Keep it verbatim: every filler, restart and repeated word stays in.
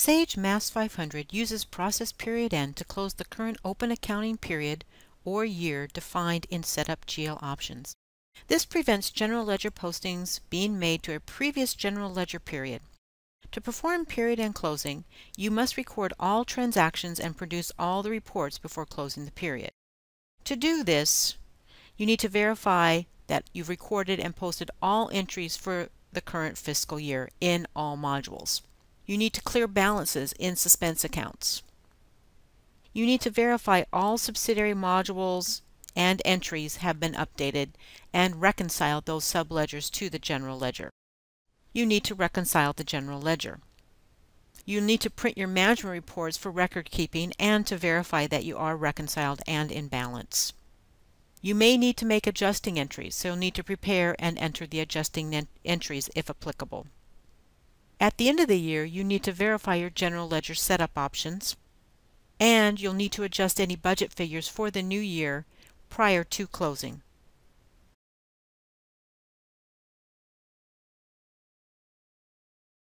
Sage M A S five hundred uses process period end to close the current open accounting period or year defined in setup G L options. This prevents General Ledger postings being made to a previous General Ledger period. To perform period end closing, you must record all transactions and produce all the reports before closing the period. To do this, you need to verify that you've recorded and posted all entries for the current fiscal year in all modules. You need to clear balances in suspense accounts. You need to verify all subsidiary modules and entries have been updated and reconcile those subledgers to the general ledger. You need to reconcile the general ledger. You need to print your management reports for record keeping and to verify that you are reconciled and in balance. You may need to make adjusting entries, so you'll need to prepare and enter the adjusting entries if applicable. At the end of the year, you need to verify your general ledger setup options, and you'll need to adjust any budget figures for the new year prior to closing.